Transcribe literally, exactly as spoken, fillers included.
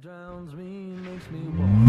drowns me, makes me walk.